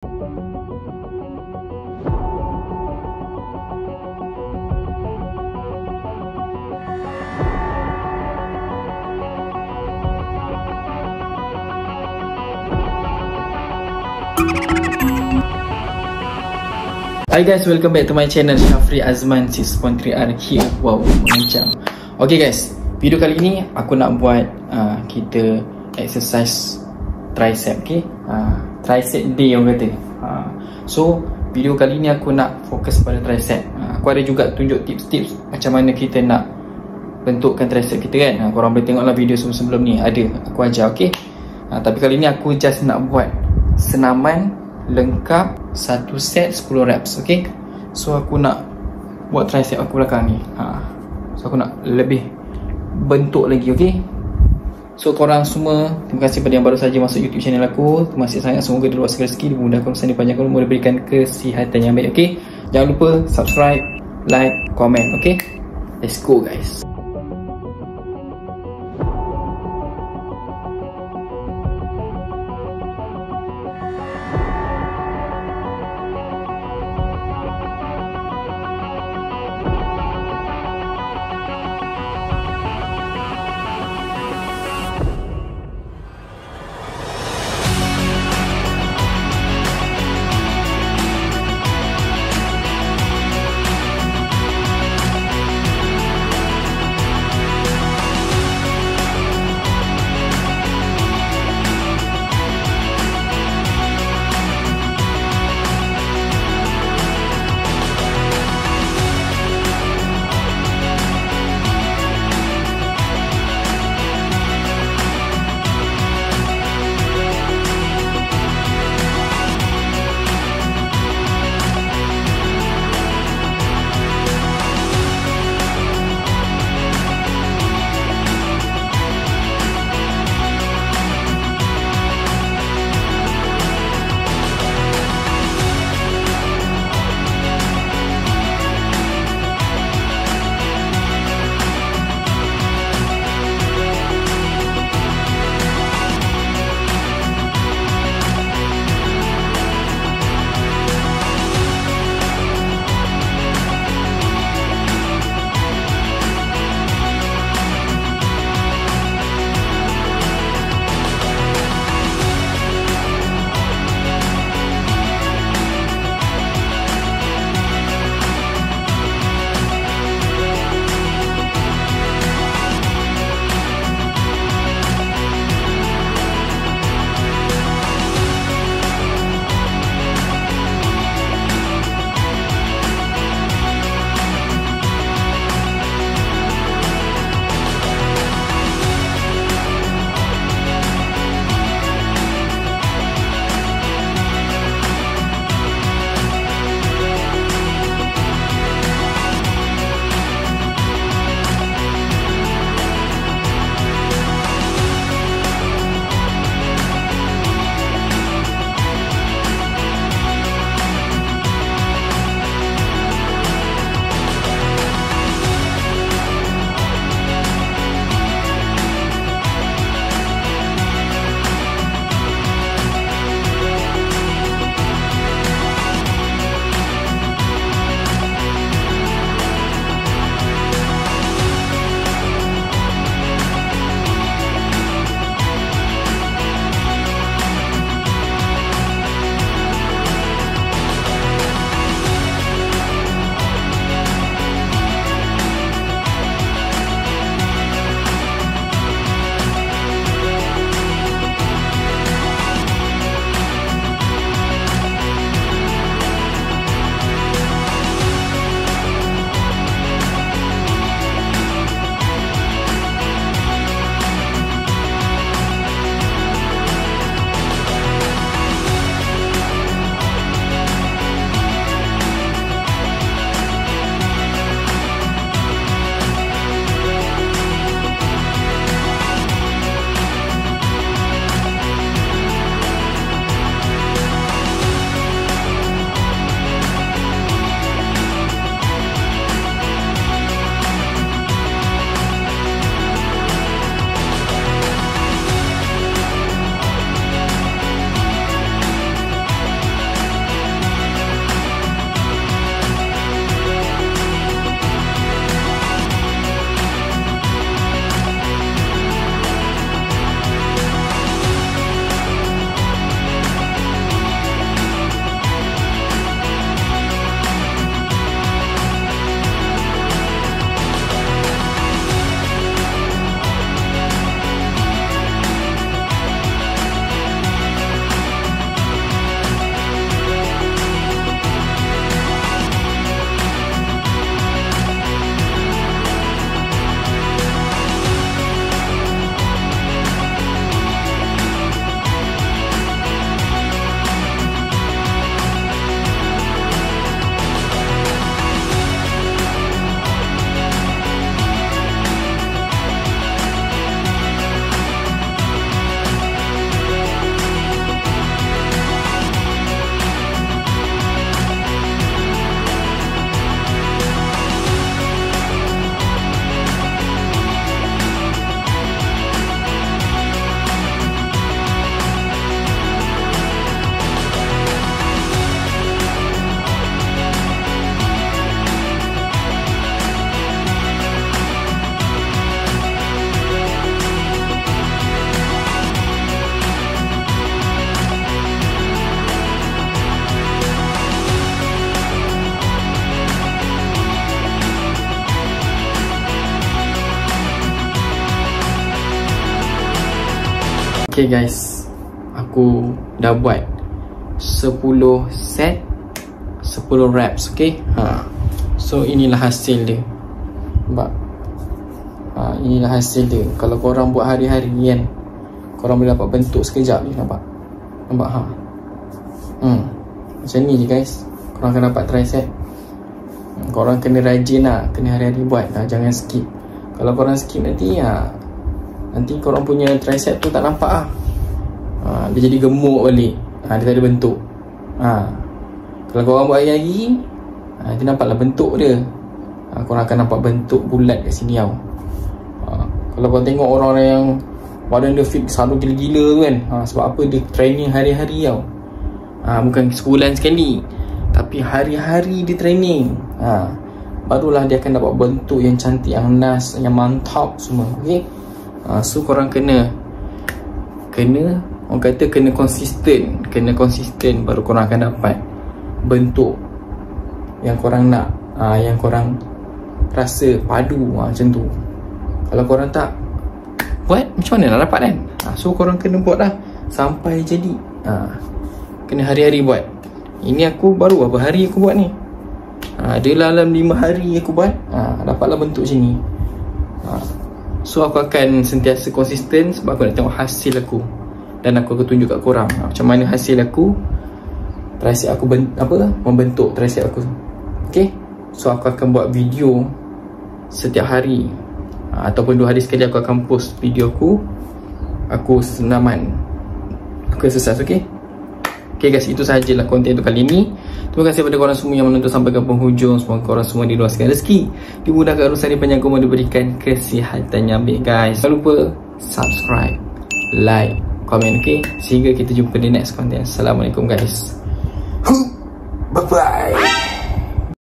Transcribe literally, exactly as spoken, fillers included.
Hi guys, welcome back to my channel Shafri Azman six point three R here. Wow, macam. Okay guys, video kali ini aku nak buat uh, kita exercise tricep, okay? Uh, tricep day orang kata. uh, So video kali ni aku nak fokus pada tricep. uh, Aku ada juga tunjuk tips-tips macam mana kita nak bentukkan tricep kita kan. uh, Korang boleh tengoklah video sebelum-sebelum ni, ada aku ajar, okay? uh, Tapi kali ni aku just nak buat senaman lengkap satu set sepuluh reps, okay? So aku nak buat tricep aku belakang ni. ha. So aku nak lebih bentuk lagi, okay? So korang semua, terima kasih pada yang baru saja masuk YouTube channel aku. Terima kasih sangat, semoga diluaskan rezeki, dimudahkan pesan, dipanjangkan umur, diberikan kesihatan yang baik, okay? Jangan lupa subscribe, like, komen, okay? Let's go guys. Okay guys, aku dah buat sepuluh set, sepuluh wraps. Okay, ha. So inilah hasil dia. Nampak? Ha, inilah hasil dia. Kalau korang buat hari-hari kan, korang boleh dapat bentuk sekejap ni. Nampak? Nampak? Ha. Hmm. Macam ni je guys, korang akan dapat tricep. Korang kena rajin lah, kena hari-hari buat lah, jangan skip. Kalau korang skip nanti ha, nanti korang punya tricep tu tak nampak lah. Ha, dia jadi gemuk balik. Ha, dia tak ada bentuk. Ha. Kalau korang buat hari-hari, ha, dia nampaklah bentuk dia. Ha, korang akan nampak bentuk bulat kat sini tau. Ha, kalau korang tengok orang-orang yang badan dia fit selalu gila-gila tu kan, ha, sebab apa? Dia training hari-hari tau. Ha, bukan sebulan sekali, tapi hari-hari dia training. Ha, barulah dia akan dapat bentuk yang cantik, yang nas, yang mantap semua. Okay, ha, so korang kena Kena orang kata kena konsisten. Kena konsisten baru korang akan dapat bentuk yang korang nak, ha, yang korang rasa padu. Ha, macam tu. Kalau korang tak buat, macam mana nak dapat kan? Ha, so korang kena buat lah sampai jadi. Ha, kena hari-hari buat. Ini aku baru berapa hari aku buat ni, ha, dia dalam lima hari aku buat. Ha, dapatlah bentuk macam ni. Ha, so aku akan sentiasa konsisten sebab aku nak tengok hasil aku. Dan aku akan tunjuk kat korang, ha, macam mana hasil aku, tricep aku ben, apa, membentuk tricep aku. Okay, so aku akan buat video setiap hari. Ha, ataupun dua hari sekali aku akan post video aku aku senaman, aku exercise. Okay, okay guys, itu sahajalah konten untuk kali ini. Terima kasih kepada korang semua yang menonton sampai ke penghujung. Semoga korang semua diluaskan rezeki, dimudahkan urusan, dipanjang umur, diberikan kesihatan yang baik guys. Jangan lupa subscribe, like, komen. Okay, sehingga kita jumpa di next konten. Assalamualaikum guys. Bye bye.